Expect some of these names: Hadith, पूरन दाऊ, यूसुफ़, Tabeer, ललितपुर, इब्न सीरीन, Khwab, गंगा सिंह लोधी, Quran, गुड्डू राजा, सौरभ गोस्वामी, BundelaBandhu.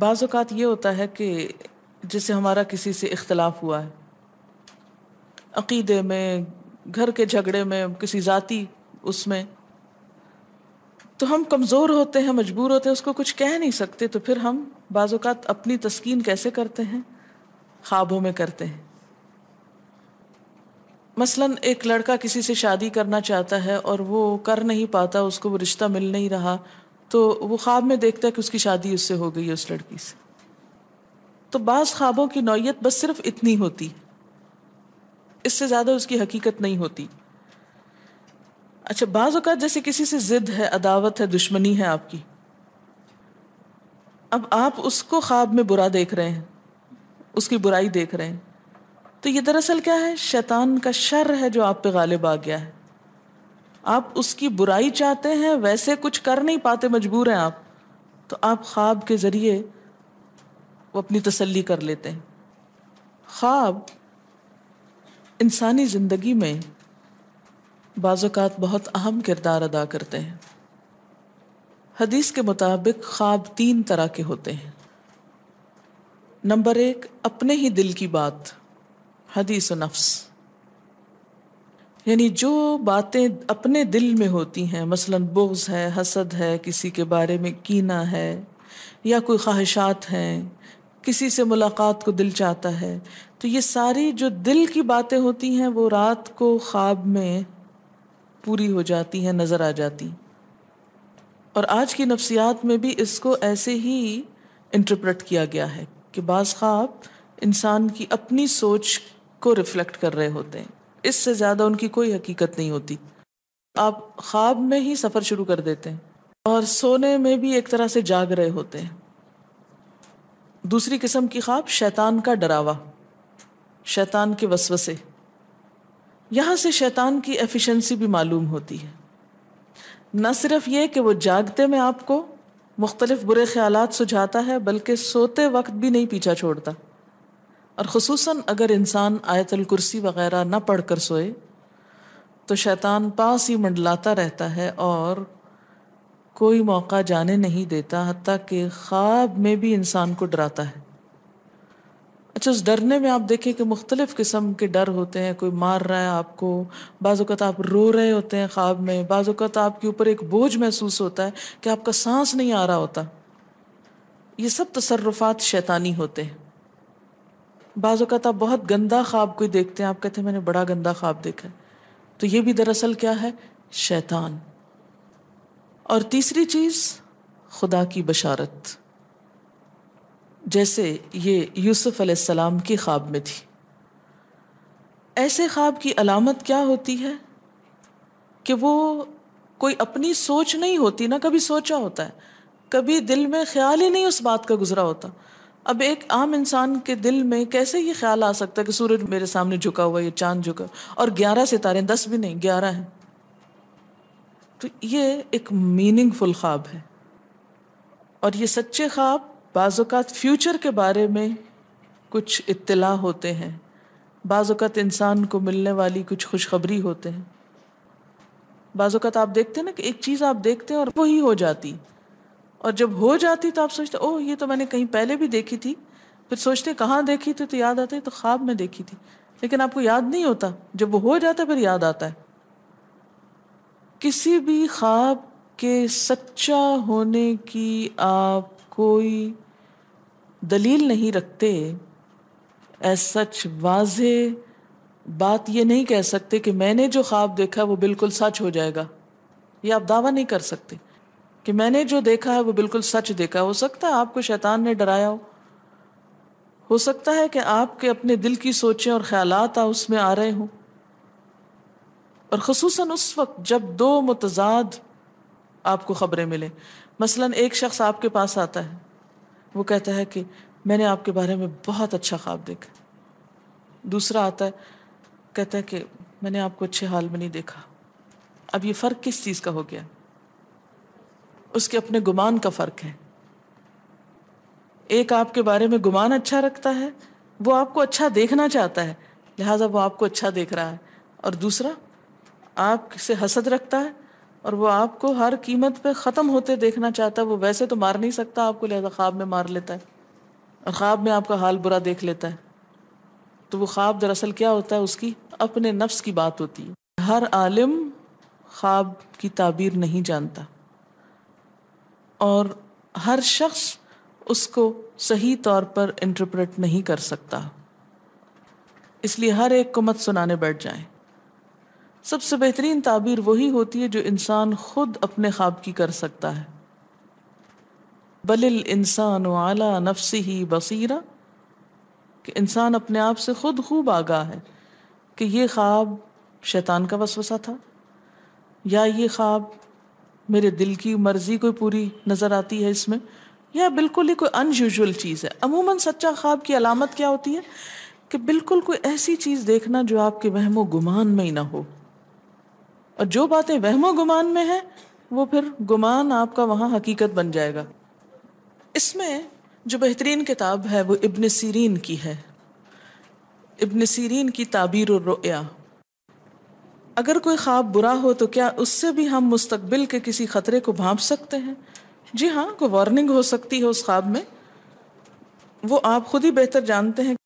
बाज़ औक़ात ये होता है कि जिससे हमारा किसी से इख्तलाफ हुआ है, अक़ीदे में, घर के झगड़े में, किसी ज़ाती उसमें, तो हम कमज़ोर होते हैं, मजबूर होते हैं, उसको कुछ कह नहीं सकते। तो फिर हम बाज़ औक़ात अपनी तस्कीन कैसे करते हैं? ख्वाबों में करते हैं। मसलन एक लड़का किसी से शादी करना चाहता है और वो कर नहीं पाता, उसको वो रिश्ता मिल नहीं रहा, तो वो ख्वाब में देखता है कि उसकी शादी उससे हो गई है, उस लड़की से। तो बाज़ ख्वाबों की नौयत बस सिर्फ इतनी होती, इससे ज़्यादा उसकी हकीकत नहीं होती। अच्छा, बाज़ औक़ात जैसे किसी से ज़िद है, अदावत है, दुश्मनी है आपकी, अब आप उसको ख्वाब में बुरा देख रहे हैं, उसकी बुराई देख रहे हैं, तो ये दरअसल क्या है? शैतान का शर है जो आप पे गालिब आ गया है। आप उसकी बुराई चाहते हैं, वैसे कुछ कर नहीं पाते, मजबूर हैं आप, तो आप ख्वाब के ज़रिए वो अपनी तसल्ली कर लेते हैं। ख्वाब इंसानी ज़िंदगी में बाज़ औक़ात बहुत अहम किरदार अदा करते हैं। हदीस के मुताबिक ख्वाब 3 तरह के होते हैं। नंबर 1, अपने ही दिल की बात, हदीस और नफ्स, यानी जो बातें अपने दिल में होती हैं, मसलन बुग़्ज़ है, हसद है, किसी के बारे में कीना है, या कोई ख्वाहिशात हैं, किसी से मुलाकात को दिल चाहता है, तो ये सारी जो दिल की बातें होती हैं वो रात को ख्वाब में पूरी हो जाती हैं, नज़र आ जाती। और आज की नफ्सियात में भी इसको ऐसे ही इंटरप्रेट किया गया है कि बाज़ ख्वाब इंसान की अपनी सोच को रिफ़्लेक्ट कर रहे होते हैं, इससे ज़्यादा उनकी कोई हकीकत नहीं होती। आप ख्वाब में ही सफ़र शुरू कर देते हैं और सोने में भी एक तरह से जाग रहे होते हैं। दूसरी किस्म की ख्वाब, शैतान का डरावा, शैतान के वसवसे। यहाँ से शैतान की एफिशिएंसी भी मालूम होती है। न सिर्फ ये कि वो जागते में आपको मुख्तलिफ बुरे ख्यालात सुझाता है, बल्कि सोते वक्त भी नहीं पीछा छोड़ता। और ख़ुसूसन अगर इंसान आयतुल कुर्सी वग़ैरह ना पढ़ कर सोए तो शैतान पास ही मंडलाता रहता है और कोई मौका जाने नहीं देता, हत्ता कि ख्वाब में भी इंसान को डराता है। अच्छा, उस डरने में आप देखें कि मुख्तलिफ़ किस्म के डर होते हैं। कोई मार रहा है आपको, बाज़ औक़ात आप रो रहे होते हैं ख्वाब में, बाज़ औक़ात आपके ऊपर एक बोझ महसूस होता है कि आपका सांस नहीं आ रहा होता। ये सब तसर्रुफ़ात शैतानी होते हैं। बाज़ औक़ात आप बहुत गंदा ख्वाब कोई देखते हैं, आप कहते हैं मैंने बड़ा गंदा ख्वाब देखा, तो ये भी दरअसल क्या है? शैतान। और तीसरी चीज़, खुदा की बशारत, जैसे ये यूसुफ़ अलैहिस्सलाम के ख्वाब में थी। ऐसे ख्वाब की अलामत क्या होती है? कि वो कोई अपनी सोच नहीं होती, ना कभी सोचा होता है, कभी दिल में ख्याल ही नहीं उस बात का गुजरा होता। अब एक आम इंसान के दिल में कैसे ये ख्याल आ सकता है कि सूरज मेरे सामने झुका हुआ है, ये चाँद झुका, और 11 सितारे, 10 भी नहीं, 11 हैं। तो ये एक मीनिंगफुल ख्वाब है। और ये सच्चे ख्वाब बाज़ औक़ात फ्यूचर के बारे में कुछ इत्तला होते हैं, बाज़ औक़ात इंसान को मिलने वाली कुछ खुशखबरी होते हैं। बाज़ औक़ात आप देखते हैं ना कि एक चीज़ आप देखते हैं और वो ही हो जाती, और जब हो जाती तो आप सोचते ओह ये तो मैंने कहीं पहले भी देखी थी, फिर सोचते कहाँ देखी थी, तो याद आता है तो ख्वाब में देखी थी, लेकिन आपको याद नहीं होता, जब वो हो जाता है फिर याद आता है। किसी भी ख्वाब के सच्चा होने की आप कोई दलील नहीं रखते, एज सच वाज़ेह बात ये नहीं कह सकते कि मैंने जो ख्वाब देखा वो बिल्कुल सच हो जाएगा, ये आप दावा नहीं कर सकते कि मैंने जो देखा है वो बिल्कुल सच देखा। हो सकता है आपको शैतान ने डराया हो सकता है कि आपके अपने दिल की सोचें और ख्यालात उसमें आ रहे हों। और ख़ुसूसन उस वक्त जब 2 मुतज़ाद आपको ख़बरें मिलें, मसलन एक शख्स आपके पास आता है, वो कहता है कि मैंने आपके बारे में बहुत अच्छा ख्वाब देखा, दूसरा आता है कहता है कि मैंने आपको अच्छे हाल में नहीं देखा। अब ये फ़र्क किस चीज़ का हो गया? उसके अपने गुमान का फ़र्क है। एक आपके बारे में गुमान अच्छा रखता है, वो आपको अच्छा देखना चाहता है, लिहाजा वो आपको अच्छा देख रहा है, और दूसरा आपसे हसद रखता है और वो आपको हर कीमत पे ख़त्म होते देखना चाहता है। वो वैसे तो मार नहीं सकता आपको, लिहाजा ख्वाब में मार लेता है और ख्वाब में आपका हाल बुरा देख लेता है। तो वो ख्वाब दरअसल क्या होता है, उसकी अपने नफ्स की बात होती है। हर आलिम ख्वाब की ताबीर नहीं जानता और हर शख्स उसको सही तौर पर इंटरप्रेट नहीं कर सकता, इसलिए हर एक को मत सुनाने बैठ जाएं। सबसे बेहतरीन ताबीर वही होती है जो इंसान खुद अपने ख्वाब की कर सकता है। बलिल इंसान आला नफ्सिही बसीरा, कि इंसान अपने आप से खुद खूब आगाह है कि ये ख्वाब शैतान का वसवसा था या ये ख्वाब मेरे दिल की मर्जी कोई पूरी नज़र आती है इसमें, या बिल्कुल ही कोई अनयूजुअल चीज़ है। अमूमन सच्चा ख्वाब की अलामत क्या होती है कि बिल्कुल कोई ऐसी चीज़ देखना जो आपके वहमो गुमान में ही ना हो, और जो बातें वहमो गुमान में है वो फिर गुमान आपका वहाँ हकीकत बन जाएगा। इसमें जो बेहतरीन किताब है वो इब्न सीरीन की है, इब्न सीरीन की ताबीर और रुया। अगर कोई ख्वाब बुरा हो तो क्या उससे भी हम मुस्तकबिल के किसी ख़तरे को भांप सकते हैं? जी हाँ, कोई वार्निंग हो सकती है उस ख्वाब में, वो आप खुद ही बेहतर जानते हैं।